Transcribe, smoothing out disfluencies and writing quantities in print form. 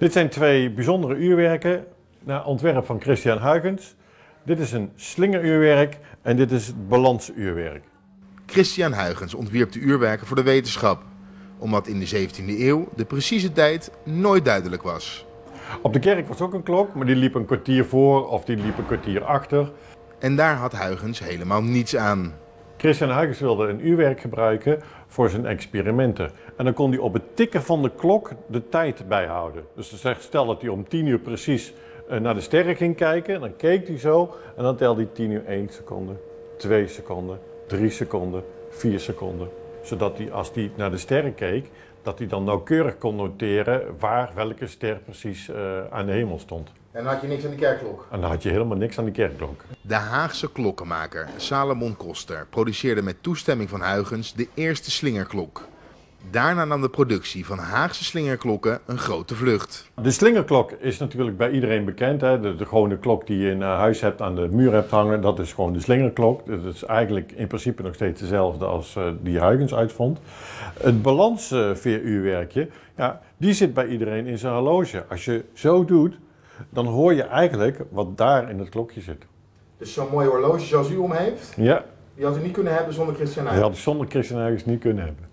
Dit zijn twee bijzondere uurwerken naar ontwerp van Christiaan Huygens. Dit is een slingeruurwerk en dit is het balansuurwerk. Christiaan Huygens ontwierp de uurwerken voor de wetenschap, omdat in de 17e eeuw de precieze tijd nooit duidelijk was. Op de kerk was ook een klok, maar die liep een kwartier voor of die liep een kwartier achter. En daar had Huygens helemaal niets aan. Christiaan Huygens wilde een uurwerk gebruiken voor zijn experimenten. En dan kon hij op het tikken van de klok de tijd bijhouden. Dus stel dat hij om 10 uur precies naar de sterren ging kijken, dan keek hij zo en dan telde hij 10 uur 1 seconde, 2 seconden, 3 seconden, 4 seconden. Zodat hij als hij naar de sterren keek, dat hij dan nauwkeurig kon noteren waar welke ster precies aan de hemel stond. En dan had je niks aan de kerkklok? En dan had je helemaal niks aan de kerkklok. De Haagse klokkenmaker Salomon Koster produceerde met toestemming van Huygens de eerste slingerklok. Daarna nam de productie van Haagse slingerklokken een grote vlucht. De slingerklok is natuurlijk bij iedereen bekend. Hè? De gewone klok die je in huis hebt, aan de muur hebt hangen, dat is gewoon de slingerklok. Dat is eigenlijk in principe nog steeds dezelfde als die Huygens uitvond. Het balansveeruurwerkje, ja, die zit bij iedereen in zijn horloge. Als je zo doet, dan hoor je eigenlijk wat daar in het klokje zit. Dus zo'n mooi horloge zoals u om heeft, ja, die had u niet kunnen hebben zonder Christiaan Huygens? Die had ik zonder Christiaan Huygens niet kunnen hebben.